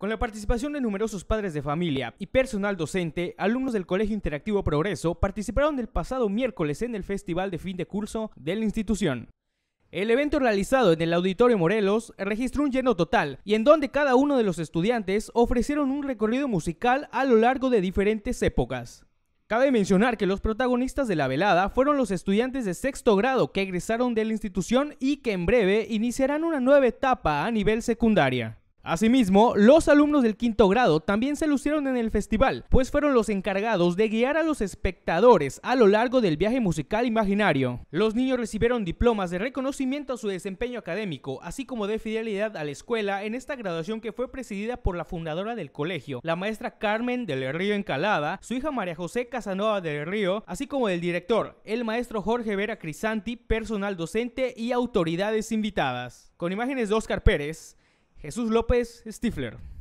Con la participación de numerosos padres de familia y personal docente, alumnos del Colegio Interactivo Progreso participaron el pasado miércoles en el festival de fin de curso de la institución. El evento realizado en el Auditorio Morelos registró un lleno total y en donde cada uno de los estudiantes ofrecieron un recorrido musical a lo largo de diferentes épocas. Cabe mencionar que los protagonistas de la velada fueron los estudiantes de sexto grado que egresaron de la institución y que en breve iniciarán una nueva etapa a nivel secundaria. Asimismo, los alumnos del quinto grado también se lucieron en el festival, pues fueron los encargados de guiar a los espectadores a lo largo del viaje musical imaginario. Los niños recibieron diplomas de reconocimiento a su desempeño académico, así como de fidelidad a la escuela en esta graduación que fue presidida por la fundadora del colegio, la maestra Carmen del Río Encalada, su hija María José Casanova del Río, así como del director, el maestro Jorge Vera Crisanti, personal docente y autoridades invitadas. Con imágenes de Oscar Pérez, Jesús López Stifler.